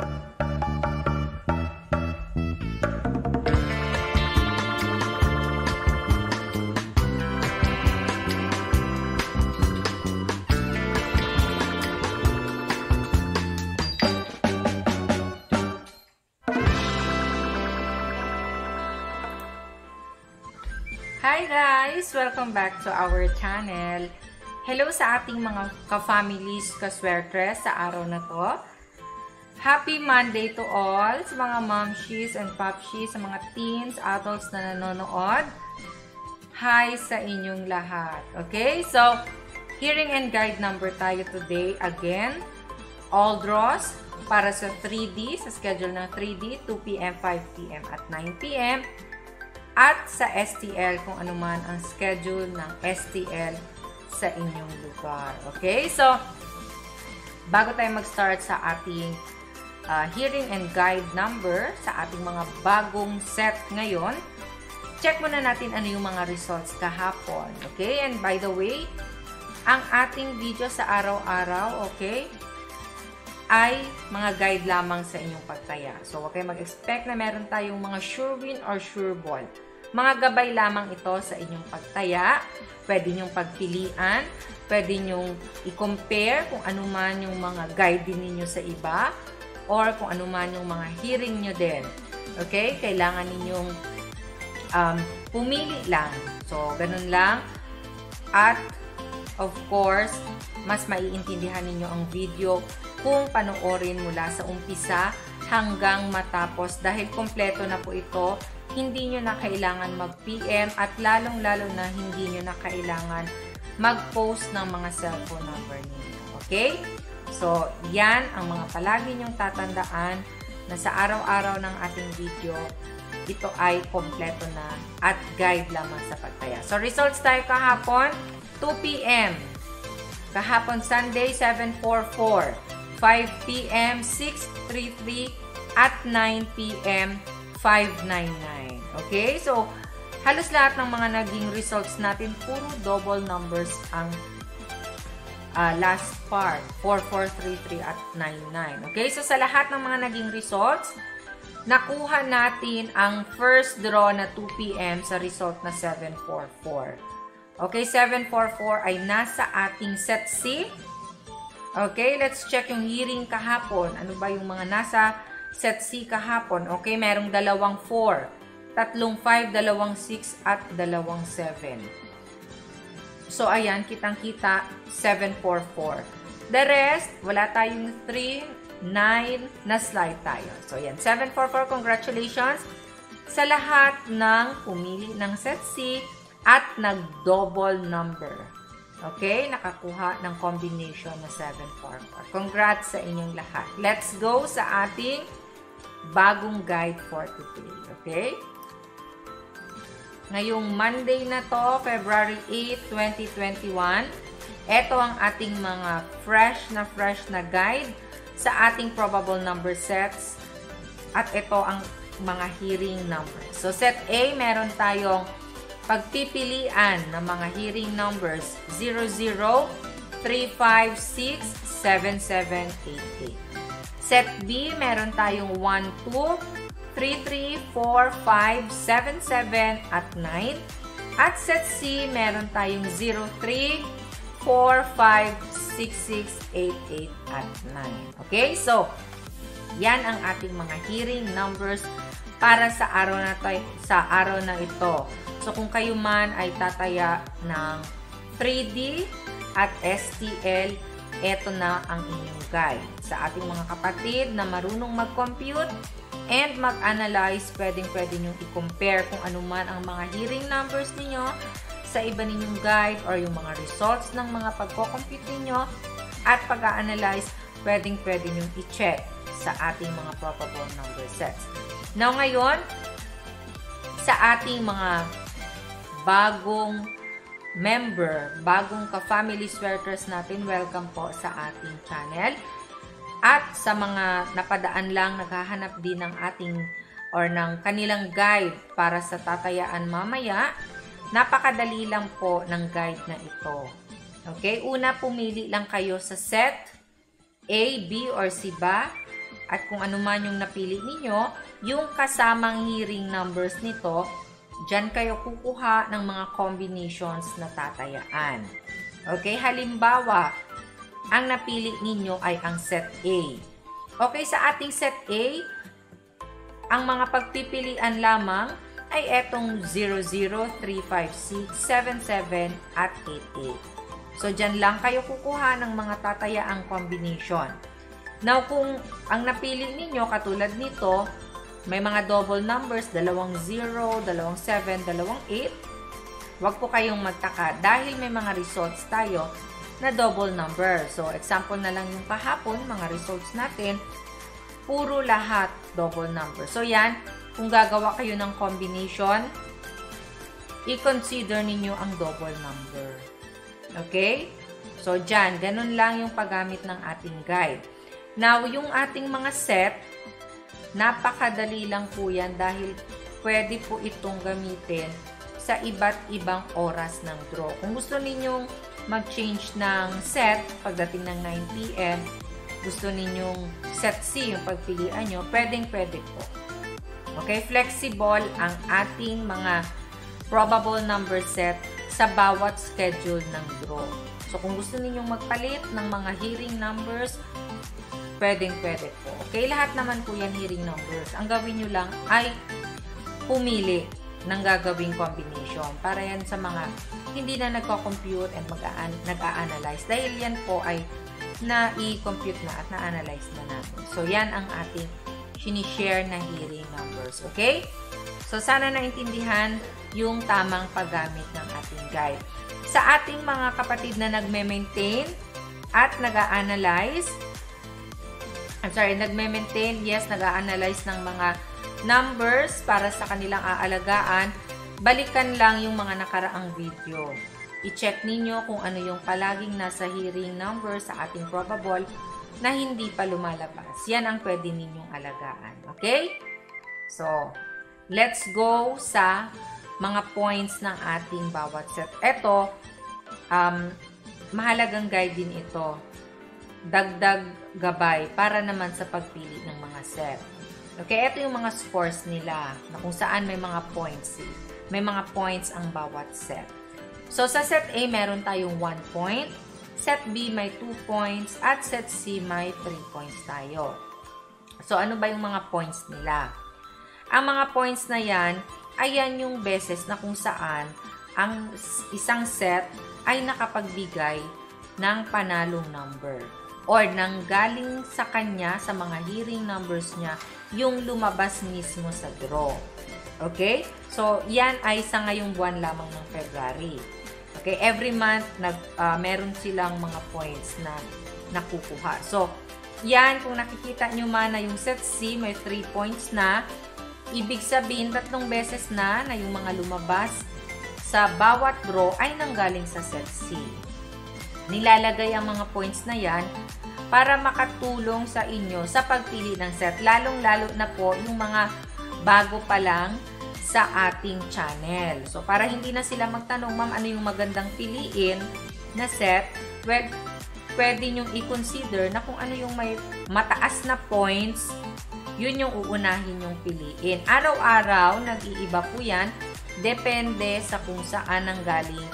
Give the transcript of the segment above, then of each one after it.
Hi guys! Welcome back to our channel. Hello sa ating mga ka-families, ka-swertres sa araw na to. Happy Monday to all sa mga momshies and popshies, sa mga teens, adults na nanonood. Hi sa inyong lahat. Okay? So, hearing and guide number tayo today again. All draws para sa 3D, sa schedule ng 3D, 2 p.m., 5 p.m. at 9 p.m. At sa STL, kung ano man ang schedule ng STL sa inyong lugar. Okay? So, bago tayo mag-start sa ating hearing and guide number, sa ating mga bagong set ngayon, check muna natin ano yung mga results kahapon. Okay? And by the way, ang ating video sa araw-araw, okay, ay mga guide lamang sa inyong pagtaya. So, huwag kayong mag-expect na meron tayong mga sure win or sure ball. Mga gabay lamang ito sa inyong pagtaya. Pwede nyong pagpilian. Pwede nyong i-compare kung ano man yung mga guide din ninyo sa iba or kung ano man yung mga hearing nyo din. Okay? Kailangan ninyong pumili lang. So, ganun lang. At, of course, mas maiintindihan ninyo ang video kung panoorin mula sa umpisa hanggang matapos. Dahil kompleto na po ito, hindi nyo na kailangan mag-PM at lalong-lalo na hindi nyo na kailangan mag-post ng mga cellphone number ninyo. Okay? So, yan ang mga palagi nyong tatandaan na sa araw-araw ng ating video, ito ay kompleto na at guide lamang sa pagtaya. So, results tayo kahapon, 2 p.m. Kahapon Sunday, 744. 5 p.m. 633 at 9 p.m. 599. Okay? So, halos lahat ng mga naging results natin, puro double numbers ang last part. 4433 at 99. Okay? So, sa lahat ng mga naging results, nakuha natin ang first draw na 2 p.m. sa result na 744. Okay? 744 ay nasa ating set C. Okay, let's check yung hearing kahapon. Ano ba yung mga nasa set C kahapon? Okay, merong dalawang 4, tatlong 5, dalawang 6, at dalawang 7. So, ayan, kitang-kita, 744. The rest, wala tayong 3, 9, na slide tayo. So, ayan, 744, congratulations sa lahat ng pumili ng set C at nag-double number. Okay, nakakuha ng combination na 744. Congrats sa inyong lahat. Let's go sa ating bagong guide for today. Okay? Ngayong Monday na to, February 8, 2021, ito ang ating mga fresh na guide sa ating probable number sets. At ito ang mga hearing numbers. So, set A, meron tayong pagpipilian ng mga hearing numbers 00, 356, 7788. Set B, meron tayong 12, 33, 45, 77 at 9. At set C, meron tayong 03, 45, 66, 88 at 9. Okay? So, yan ang ating mga hearing numbers para sa araw na ito. So, kung kayo man ay tataya ng 3D at STL, eto na ang inyong guide. Sa ating mga kapatid na marunong mag-compute and mag-analyze, pwedeng-pwede nyong i-compare kung ano man ang mga hearing numbers ninyo sa iba ninyong guide or yung mga results ng mga pagko-compute ninyo at pag-a-analyze, pwedeng-pwede nyong i-check sa ating mga probable number sets. Now, ngayon, sa ating mga bagong member, bagong ka-family swerters natin, welcome po sa ating channel. At sa mga napadaan lang, naghahanap din ng ating or ng kanilang guide para sa tatayaan mamaya, napakadali lang po ng guide na ito. Okay? Una, pumili lang kayo sa set A, B, or C ba? At kung ano man yung napili ninyo, yung kasamang hearing numbers nito, dyan kayo kukuha ng mga combinations na tatayaan. Okay, halimbawa, ang napili ninyo ay ang set A. Okay, sa ating set A, ang mga pagpipilian lamang ay etong 00, 356, 77, at 88. So, dyan lang kayo kukuha ng mga tatayaang combination. Now, kung ang napili ninyo, katulad nito, may mga double numbers, dalawang 0, dalawang 7, dalawang 8, huwag po kayong magtaka dahil may mga results tayo na double number. So, example na lang yung kahapon, mga results natin, puro lahat double number. So, yan, kung gagawa kayo ng combination, i-consider ninyo ang double number. Okay? So, dyan, ganun lang yung paggamit ng ating guide. Now, yung ating mga set, napakadali lang po yan dahil pwede po itong gamitin sa iba't ibang oras ng draw. Kung gusto ninyong mag-change ng set pagdating ng 9 PM, gusto ninyong set C yung pagpilian nyo, pwedeng-pwede po. Okay, flexible ang ating mga probable number set sa bawat schedule ng draw. So, kung gusto ninyong magpalit ng mga hearing numbers, pwedeng-pwede po. Okay, lahat naman po yan hearing numbers. Ang gawin nyo lang ay pumili ng gagawing combination para yan sa mga hindi na nagko-compute and nag-a-analyze. Dahil yan po ay na-i-compute na at na-analyze na natin. So, yan ang ating sinishare na hearing numbers. Okay? So, sana naintindihan yung tamang paggamit ng ating guide. Sa ating mga kapatid na nagme-maintain at nag-a-analyze, nag-a-analyze ng mga numbers para sa kanilang aalagaan, balikan lang yung mga nakaraang video. I-check ninyo kung ano yung palaging nasa hearing number sa ating probable na hindi pa lumalabas. Yan ang pwede ninyong alagaan. Okay? So, let's go sa mga points ng ating bawat set. Ito, mahalagang guide din ito. Dagdag gabay para naman sa pagpili ng mga set. Okay, ito yung mga scores nila na kung saan may mga points. May mga points ang bawat set. So, sa set A, meron tayong 1 point. Set B, may 2 points. At set C, may 3 points tayo. So, ano ba yung mga points nila? Ang mga points na yan, ayan yung beses na kung saan ang isang set ay nakapagbigay ng panalong number or nanggaling sa kanya, sa mga hearing numbers niya, yung lumabas mismo sa draw. Okay? So, yan ay sa ngayong buwan lamang ng February. Okay? Every month, meron silang mga points na nakukuha. So, yan, kung nakikita nyo man na yung set C, may 3 points na, ibig sabihin, 3 beses na yung mga lumabas sa bawat draw ay nanggaling sa set C. Nilalagay ang mga points na yan para makatulong sa inyo sa pagpili ng set. Lalong-lalo na po yung mga bago pa lang sa ating channel. So, para hindi na sila magtanong, ma'am, ano yung magandang piliin na set, pwede nyong i-consider na kung ano yung may mataas na points, yun yung uunahin yung piliin. Araw-araw, nag-iiba po yan. Depende sa kung saan ang galing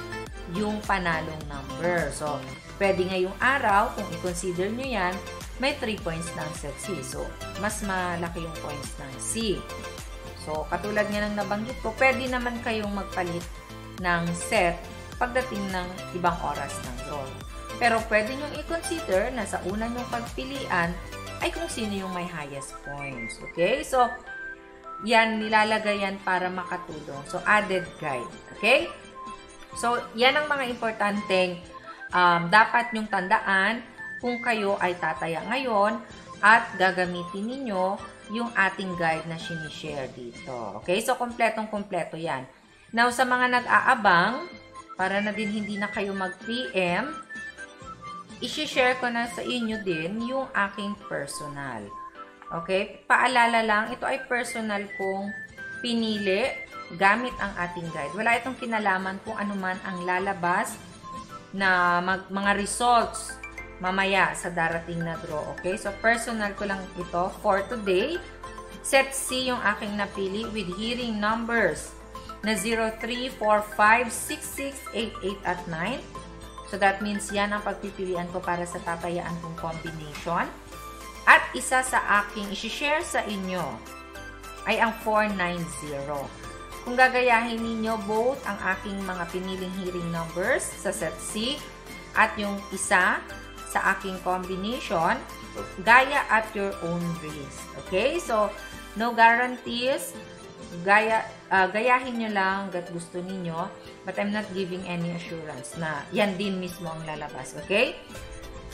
yung panalong number. So, pwede ngayong araw, kung i-consider nyo yan, may 3 points ng set C. So, mas malaki yung points ng C. So, katulad nga ng nabanggit ko, pwede naman kayong magpalit ng set pagdating ng ibang oras ng draw. Pero, pwede nyo i-consider na sa una nyong pagpilian ay kung sino yung may highest points. Okay? So, yan, nilalagay yan para makatulong. So, added guide. Okay? So, yan ang mga importanteng dapat nyong tandaan kung kayo ay tataya ngayon at gagamitin ninyo yung ating guide na sinishare dito. Okay? So, kompletong-kompleto yan. Now, sa mga nag-aabang, para na din hindi na kayo mag-PM, isishare ko na sa inyo din yung aking personal. Okay? Paalala lang, ito ay personal kong pinili gamit ang ating guide. Wala itong kinalaman kung ano man ang lalabas na mga results mamaya sa darating na draw. Okay? So, personal ko lang ito for today. Set C yung aking napili with hearing numbers na 0, 3, 4, 5, 6, 6, 8, 8, at 9. So, that means yan ang pagpipilian ko para sa tatayaan kong combination. At isa sa aking isi-share sa inyo ay ang 490. Kung gagayahin ninyo both ang aking mga piniling hearing numbers sa set C at yung isa sa aking combination, gaya at your own risk. Okay? So, no guarantees. Gayahin nyo lang hanggat gusto ninyo. But I'm not giving any assurance na yan din mismo ang lalabas. Okay?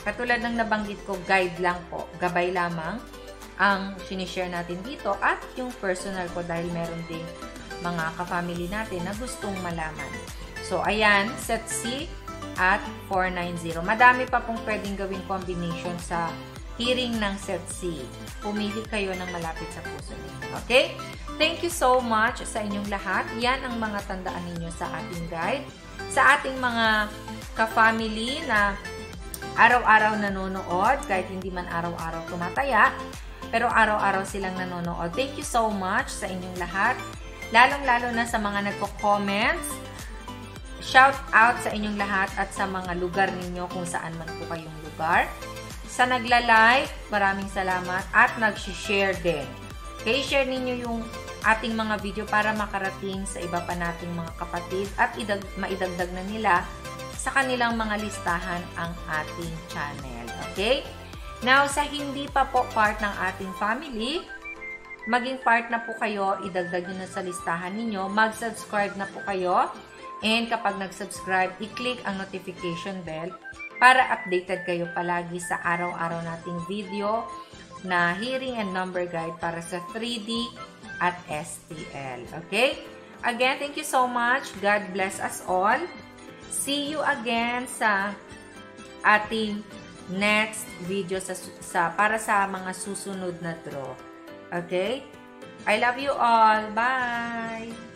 Katulad ng nabanggit ko, guide lang po. Gabay lamang ang sinishare natin dito at yung personal ko dahil meron din mga ka-family natin na gustong malaman. So, ayan, set C at 490. Madami pa pong pwedeng gawin combination sa hearing ng set C. Pumili kayo ng malapit sa puso ninyo. Okay? Thank you so much sa inyong lahat. Yan ang mga tandaan ninyo sa ating guide. Sa ating mga ka-family na araw-araw nanonood, kahit hindi man araw-araw tumataya, pero araw-araw silang nanonood. Thank you so much sa inyong lahat. Lalong-lalo na sa mga nagko-comments, shout out sa inyong lahat at sa mga lugar ninyo kung saan man po kayong lugar. Sa nagla-like, maraming salamat at nag-share din. Okay, share ninyo yung ating mga video para makarating sa iba pa nating mga kapatid at maidagdag na nila sa kanilang mga listahan ang ating channel. Okay? Now, sa hindi pa po part ng ating family, maging part na po kayo, idagdag nyo na sa listahan ninyo, mag-subscribe na po kayo, and kapag nag-subscribe, i-click ang notification bell para updated kayo palagi sa araw-araw nating video na hearing and number guide para sa 3D at STL. Okay? Again, thank you so much. God bless us all. See you again sa ating next video para sa mga susunod na draw. Okay? I love you all. Bye!